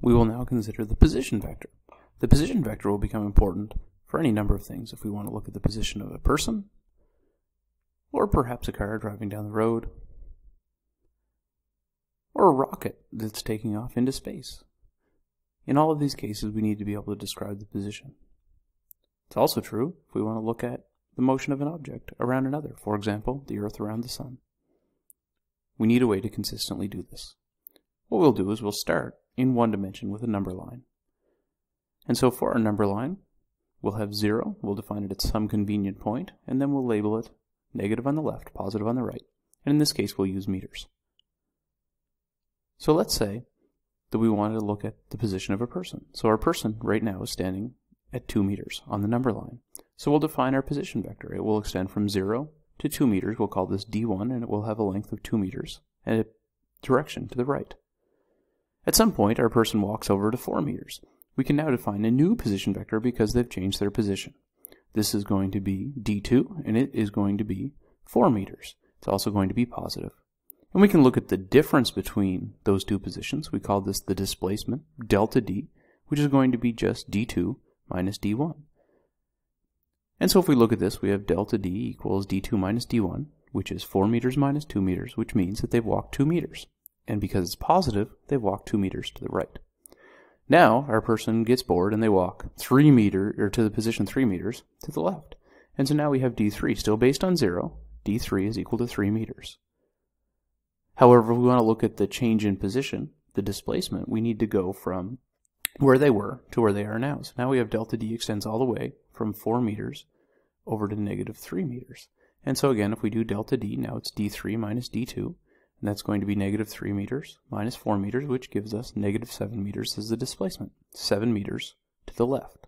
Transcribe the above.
We will now consider the position vector. The position vector will become important for any number of things. If we want to look at the position of a person, or perhaps a car driving down the road, or a rocket that's taking off into space. In all of these cases, we need to be able to describe the position. It's also true if we want to look at the motion of an object around another, for example, the Earth around the Sun. We need a way to consistently do this. What we'll do is we'll start in one dimension with a number line. And so for our number line, we'll have 0, we'll define it at some convenient point, and then we'll label it negative on the left, positive on the right, and in this case we'll use meters. So let's say that we wanted to look at the position of a person. So our person right now is standing at 2 meters on the number line. So we'll define our position vector. It will extend from 0 to 2 meters. We'll call this D1, and it will have a length of 2 meters and a direction to the right. At some point, our person walks over to 4 meters. We can now define a new position vector because they've changed their position. This is going to be D2, and it is going to be 4 meters. It's also going to be positive. And we can look at the difference between those two positions. We call this the displacement, delta D, which is going to be just D2 minus D1. And so if we look at this, we have delta D equals D2 minus D1, which is 4 meters minus 2 meters, which means that they've walked 2 meters. And because it's positive, they've walked 2 meters to the right. Now our person gets bored and they walk 3 meters, or to the position 3 meters, to the left. And so now we have D3, still based on 0, D3 is equal to 3 meters. However, if we want to look at the change in position, the displacement, we need to go from where they were to where they are now. So now we have delta D extends all the way from 4 meters over to negative 3 meters. And so again, if we do delta D, now it's D3 minus D2, and that's going to be negative 3 meters minus 4 meters, which gives us negative 7 meters as the displacement, 7 meters to the left.